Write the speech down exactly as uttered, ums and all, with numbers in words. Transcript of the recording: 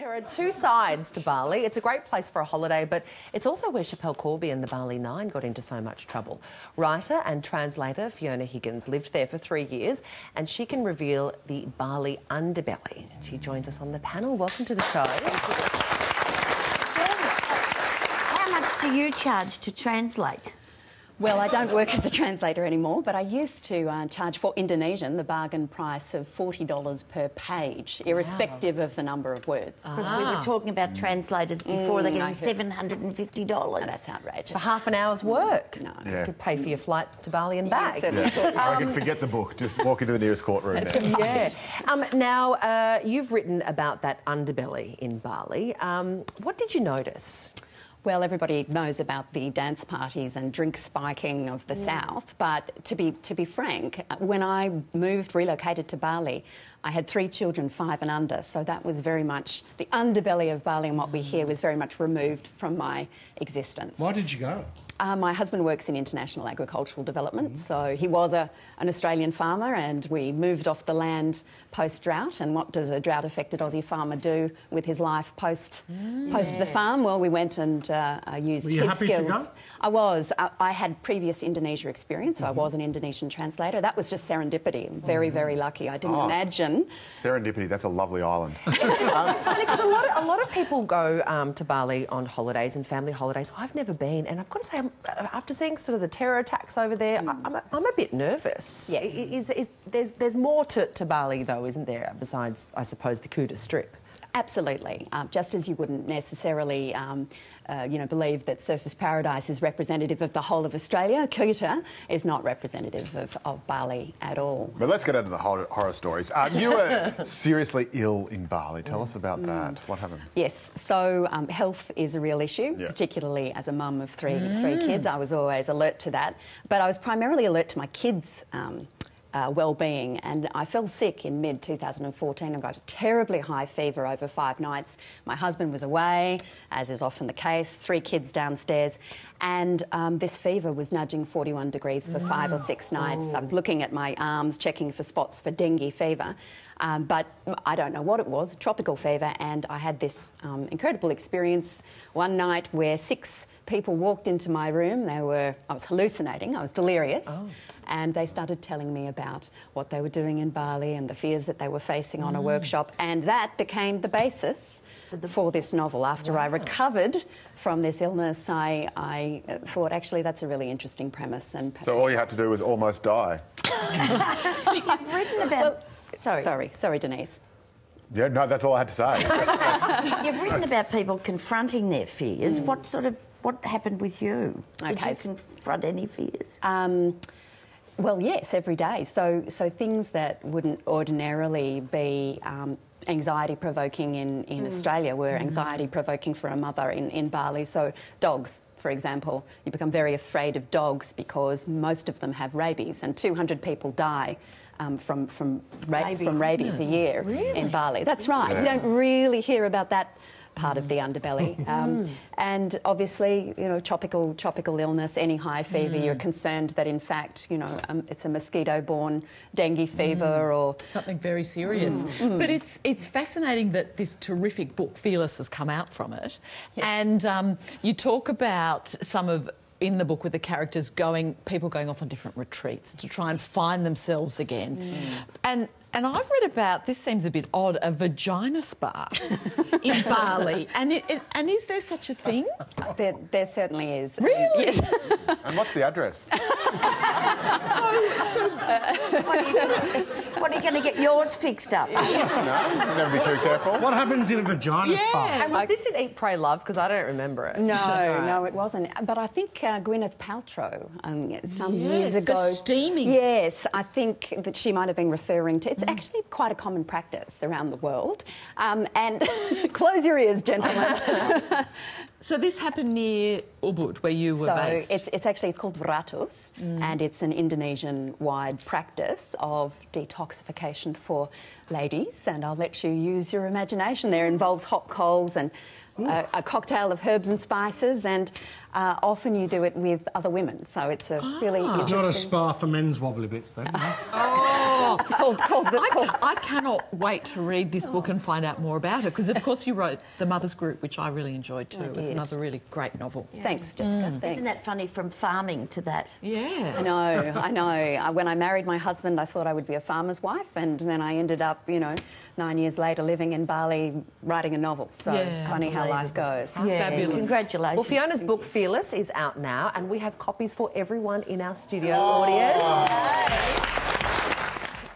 There are two sides to Bali. It's a great place for a holiday, but it's also where Schapelle Corby and the Bali Nine got into so much trouble. Writer and translator Fiona Higgins lived there for three years, and she can reveal the Bali underbelly. She joins us on the panel. Welcome to the show. How much do you charge to translate? Well, I don't work as a translator anymore, but I used to uh, charge for Indonesian the bargain price of forty dollars per page, irrespective wow. of the number of words. Because ah. we were talking about translators before, mm, they're getting seven hundred and fifty dollars. No, that's outrageous. For half an hour's work. No. Yeah. You could pay for your flight to Bali and back. Yeah, yeah. um, I could forget the book, just walk into the nearest courtroom. Now. Yeah. Um, now, uh, you've written about that underbelly in Bali. Um, what did you notice? Well, everybody knows about the dance parties and drink spiking of the mm. South, but to be to be frank, when I moved, relocated to Bali, I had three children, five and under, so that was very much the underbelly of Bali, and what we hear was very much removed from my existence. Why did you go? Uh, my husband works in international agricultural development, mm. so he was a, an Australian farmer, and we moved off the land post-drought. And what does a drought-affected Aussie farmer do with his life post mm. post yeah. the farm? Well, we went and uh, used Were you his happy skills. To go? I was. I, I had previous Indonesia experience. Mm-hmm. So I was an Indonesian translator. That was just serendipity. Very, mm-hmm. very lucky. I didn't oh, imagine serendipity. That's a lovely island. um, it's funny because a lot of, a lot of people go um, to Bali on holidays and family holidays. I've never been, and I've got to say, I'm after seeing sort of the terror attacks over there, mm. I'm, a, I'm a bit nervous. Yes. Is, is, is, there's, there's more to, to Bali, though, isn't there, besides, I suppose, the Kuta Strip? Absolutely. Um, just as you wouldn't necessarily um, uh, you know, believe that Surfers Paradise is representative of the whole of Australia, Kuta is not representative of, of Bali at all. But let's get into the horror, horror stories. Um, you were seriously ill in Bali. Tell mm. us about mm. that. What happened? Yes, so um, health is a real issue, yeah. particularly as a mum of three, mm. three kids. I was always alert to that, but I was primarily alert to my kids' um, Uh, well-being, and I fell sick in mid two thousand and fourteen. I got a terribly high fever over five nights. My husband was away, as is often the case, three kids downstairs, and um, this fever was nudging forty-one degrees for wow. five or six nights. Oh. I was looking at my arms, checking for spots for dengue fever, um, but I don't know what it was, a tropical fever, and I had this um, incredible experience one night where six people walked into my room. They were, I was hallucinating, I was delirious. Oh. And they started telling me about what they were doing in Bali and the fears that they were facing on mm. a workshop. And that became the basis for this novel. After wow. I recovered from this illness, I, I thought, actually, that's a really interesting premise. And so all you had to do was almost die. You've written about... Well, sorry. Sorry, sorry, Denise. Yeah, no, that's all I had to say. You've written about people confronting their fears. Mm. What sort of... What happened with you? Okay. Did you confront any fears? Um... Well, yes, every day. So, so things that wouldn't ordinarily be um, anxiety-provoking in, in mm. Australia were anxiety-provoking for a mother in, in Bali. So dogs, for example, you become very afraid of dogs because most of them have rabies, and two hundred people die Um, from from, ra rabies. from rabies yes. a year really? in Bali. That's right. Yeah. You don't really hear about that part of the underbelly. Um, and obviously, you know, tropical tropical illness, any high fever, mm. you're concerned that in fact, you know, um, it's a mosquito-borne dengue fever mm. or something very serious. Mm. But it's it's fascinating that this terrific book, Fearless, has come out from it. Yes. And um, you talk about some of. in the book with the characters going, people going off on different retreats to try and find themselves again. Mm. And and I've read about, this seems a bit odd, a vagina spa in Bali. And it, it, and is there such a thing? There, there certainly is. Really? Um, yes. And what's the address? What are you going to get yours fixed up? No, you've got to be too careful. What happens in a vagina yeah. spa? And was I, this in Eat, Pray, Love? Because I don't remember it. No, right. no, it wasn't. But I think uh, Gwyneth Paltrow, um, some yes, years ago... the steaming. Yes, I think that she might have been referring to... It's mm. actually quite a common practice around the world. Um, and close your ears, gentlemen. So this happened near Ubud, where you were so based. So it's, it's actually, it's called Vratus, mm. and it's an Indonesian-wide practice of detoxification for ladies, and I'll let you use your imagination there. It involves hot coals and a, a cocktail of herbs and spices, and uh, often you do it with other women, so it's a ah. really interesting... It's not a spa for men's wobbly bits, then. Oh! Oh, cold, cold, cold. I, I cannot wait to read this book and find out more about it, because, of course, you wrote The Mother's Group, which I really enjoyed too. It was another really great novel. Yeah. Thanks, Jessica. Mm. Thanks. Isn't that funny, from farming to that? Yeah. I know, I know. When I married my husband, I thought I would be a farmer's wife, and then I ended up, you know, nine years later living in Bali writing a novel. So yeah, funny how life goes. Yeah. Fabulous. Congratulations. Well, Fiona's book, Fearless, is out now, and we have copies for everyone in our studio oh. audience. Oh.